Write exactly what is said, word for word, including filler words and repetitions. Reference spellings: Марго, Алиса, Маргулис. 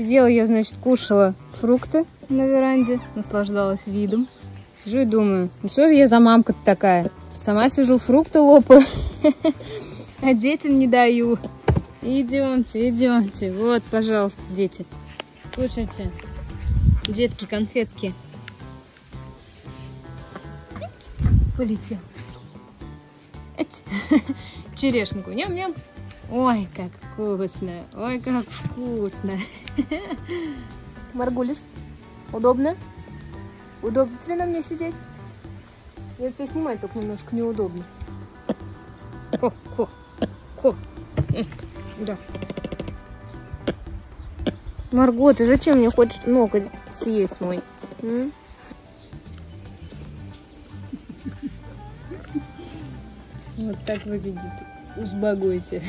Сидела я, значит, кушала фрукты на веранде, наслаждалась видом. Сижу и думаю, ну что же я за мамка-то такая? Сама сижу, фрукты лопаю, а детям не даю. Идемте, идемте. Вот, пожалуйста, дети. Кушайте. Детки, конфетки. Полетел. Черешенку. Ням-ням. Ой, как вкусно. Ой, как вкусно. Маргулис, удобно? Удобно тебе на мне сидеть? Я тебя снимать только немножко неудобно. Ко, ко, ко. Да. Марго, ты зачем мне хочешь ноготь съесть мой? М? Вот так выглядит. Успокойся.